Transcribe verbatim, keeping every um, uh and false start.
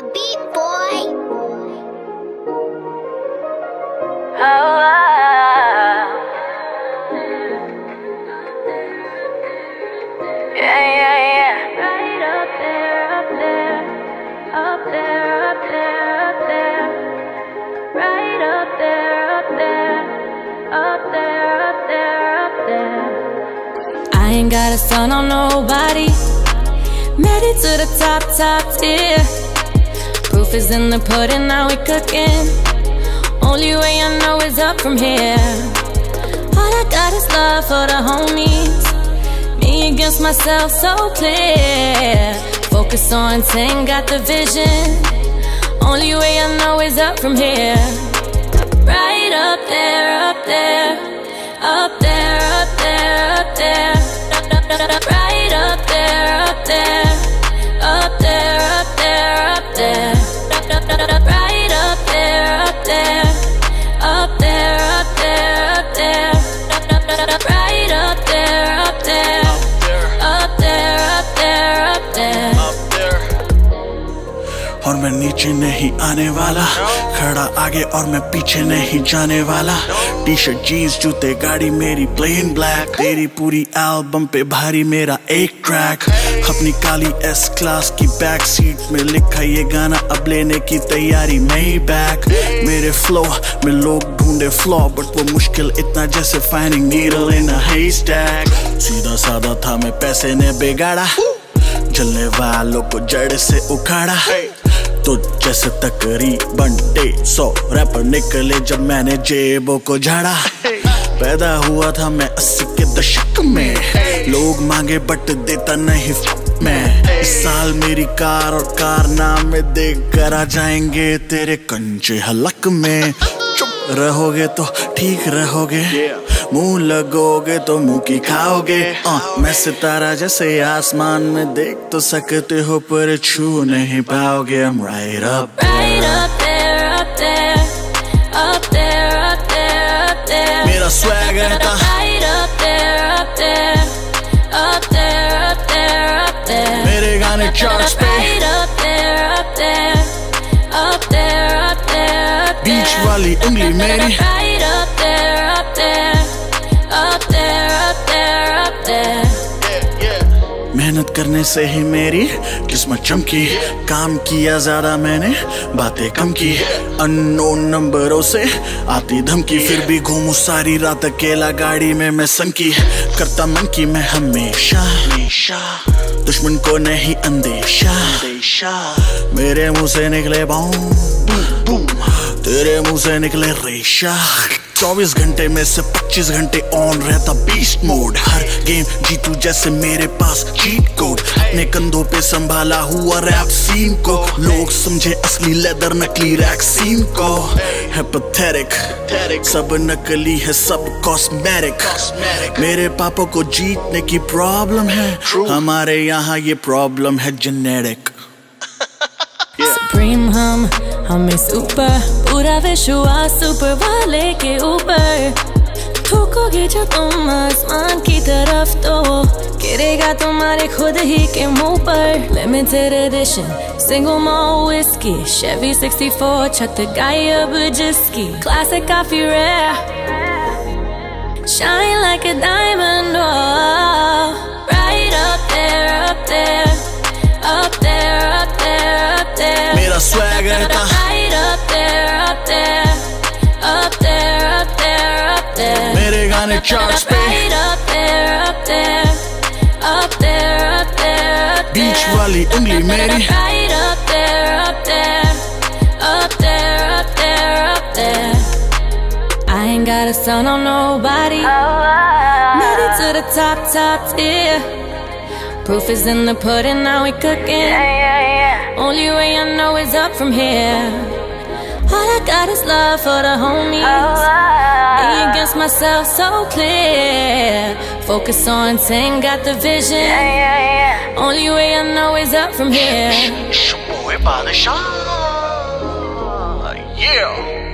the beat, boy. Oh, wow. Yeah, yeah, yeah. Right up there, up there, up there, up there, up there. Right up there, up there, up there, up there, up there. I ain't got a son on nobody. Made it to the top, top tier. Proof is in the pudding, now we cooking. Only way I know is up from here. All I got is love for the homies. Me against myself, so clear. Focus on ten, got the vision. Only way I know is up from here. Right up there, up there. Up there, up there, up there. Right up there, up there. Up there, up there, up there. Right up there, up there. Up there, up there, up there. Right up there, up there. Up there, up there, up there. और मैं नीचे नहीं आने वाला, खड़ा आगे और मैं पीछे नहीं जाने वाला। टी शर्ट जीन्स जूते गाड़ी मेरी प्लेन ब्लैक, तेरी पूरी एल्बम पे भारी मेरा एक ट्रैक। अपनी काली एस क्लास की बैक सीट में लिखा ये गाना, अब लेने की तैयारी नहीं बैक। मेरे फ्लो में लोग ढूंढे फ्लॉ, बट वो मुश्किल इतना जैसे फाइंडिंग नीडल इन अ हैस्टैक। सीधा साधा था मैं, पैसे ने बिगाड़ा, जलने वालों को जड़ से उखाड़ा। तो जैसे तकरीबन डेढ़ सौ रैपर निकले जब मैंने जेबों को झाड़ा। पैदा हुआ था मैं अस्सी के दशक में, लोग मांगे बट देता नहीं मैं। इस साल मेरी कार और कारनामे देख कर आ जाएंगे तेरे कंचे हलक में। चुप रहोगे तो ठीक रहोगे, मुंह लगोगे तो मुंह की खाओगे। मैं सितारा जैसे आसमान में देख तो सकते हो पर छू नहीं पाओगे। I'm right up there, up there, up there, up there, up there, up there. मेरा swag है ता right up there, up there, up there, up there, up there. मेरे गाने charts पे right up there, up there, up there, up there. बीच वाली उंगली मेरी right up there, up there. मेहनत करने से ही मेरी किस्मत चमकी, काम किया ज्यादा मैंने बातें कम की। अननोन नंबरों से आती धमकी, फिर भी घूमू सारी रात अकेला गाड़ी में मैं संकी। करता मन की मैं हमेशा, दुश्मन को नहीं अंदेशा। मेरे मुंह से निकले बम, तेरे मुंह से निकले रेशा। चौबीस घंटे में से पच्चीस घंटे ऑन रहता बीस्ट मोड। हर गेम जीतू जैसे मेरे पास चीट कोड। अपने कंधों पे संभाला हुआ रैप सीन को, लोग समझे असली लेदर नकली रैक सीन को। है पैथेटिक सब नकली है सब कॉस्मेटिक। मेरे पापा को जीतने की प्रॉब्लम है, हमारे यहाँ ये प्रॉब्लम है जेनेटिक। सुप्रीम हम, हमें सुपर, पूरा विश्वास सुपर वाले के ऊपर। ठोकोगे जो तुम आसमान की तरफ तो गिरेगा तुम्हारे खुद ही के मुंह पर। Limited edition single malt whisky, Chevy sixty four छत गायब जिसकी। क्लासिक काफी rare, shine like a diamond. Right up there, up there, up there, up there, up there. मेरा स्वैग है ता right up there, up there, up there, up there, up there. मेरे गाने charts पे right up there, up there, up there, up there. बीच वाली उंगली मेरी right up there, up there, up there, up there, up there. I ain't got a son on nobody. Made it to the top, top tier. Proof is in the pudding, now we cooking. Yeah, yeah, yeah. Only way I know is up from here. All I got is love for the homies. Oh, wow. Me against myself, so clear. Focus on ten, got the vision. Yeah, yeah, yeah. Only way I know is up from here. Yeah.